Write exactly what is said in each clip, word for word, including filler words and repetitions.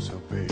so baby.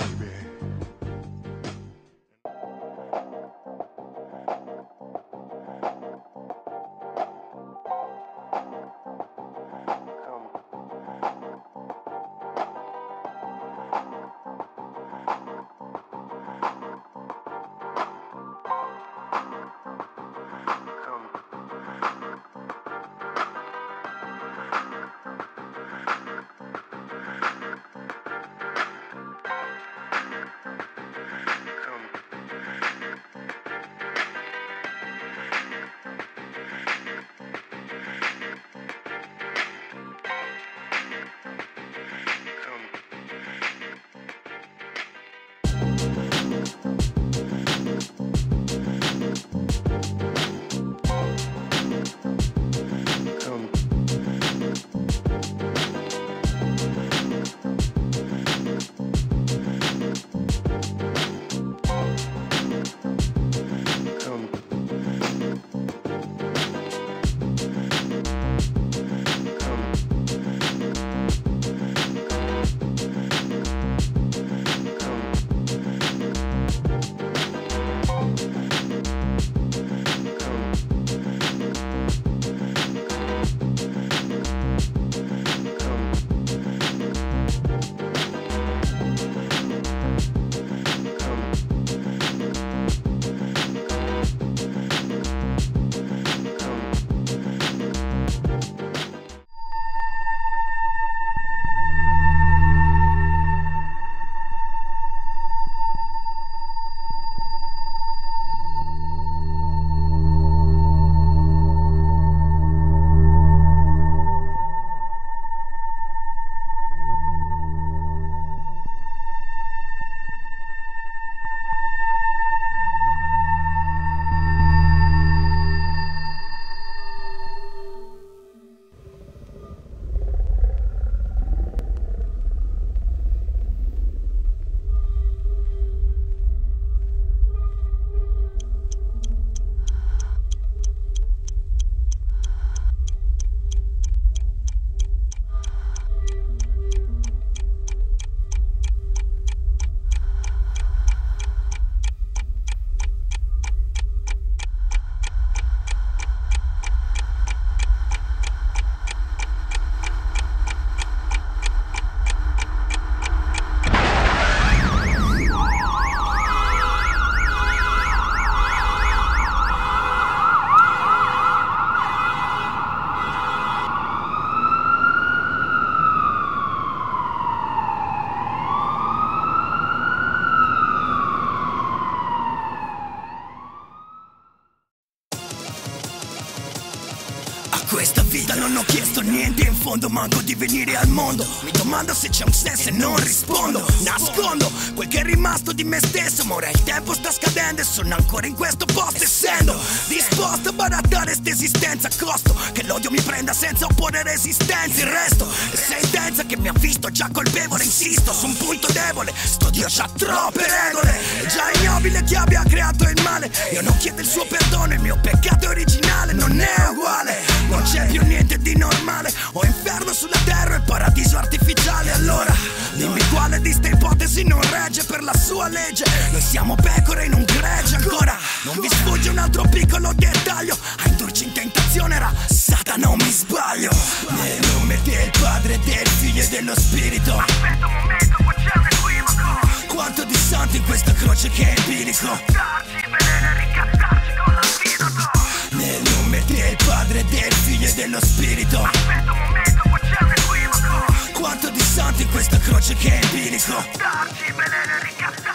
Questa vita non ho chiesto niente in fondo, manco di venire al mondo. Mi domando se c'è un senso e non rispondo. Nascondo quel che è rimasto di me stesso, ma ora il tempo sta scadendo e sono ancora in questo posto, essendo disposto a barattare st'esistenza a costo che l'odio mi prenda senza opporre resistenza. Il resto è sentenza che mi ha visto già colpevole, insisto su un punto debole, sto Dio c'ha troppe regole. È già ignobile chi abbia creato il male, io non chiedo il suo perdono, il mio peccato originale non è uguale. Non c'è più niente di normale, o inferno sulla terra e paradiso artificiale. Allora, dimmi quale di ste ipotesi non regge per la sua legge. Noi siamo pecore in un gregge ancora. Non vi sfugge un altro piccolo dettaglio, a indurci in tentazione era Satana, non mi sbaglio. Nel nome del Padre, del Figlio e dello Spirito. Aspetta un momento, qua c'è un equivoco. Quanto di santo in questa croce che è empirico. Darci veleno e ricattacci con l'antidoto. Nel nome del Padre, del Figlio e dello Spirito. Aspetta un momento, qua c'è un equivoco. Quanto di santo in questa croce che è empirico. Darci veleno e ricattacci.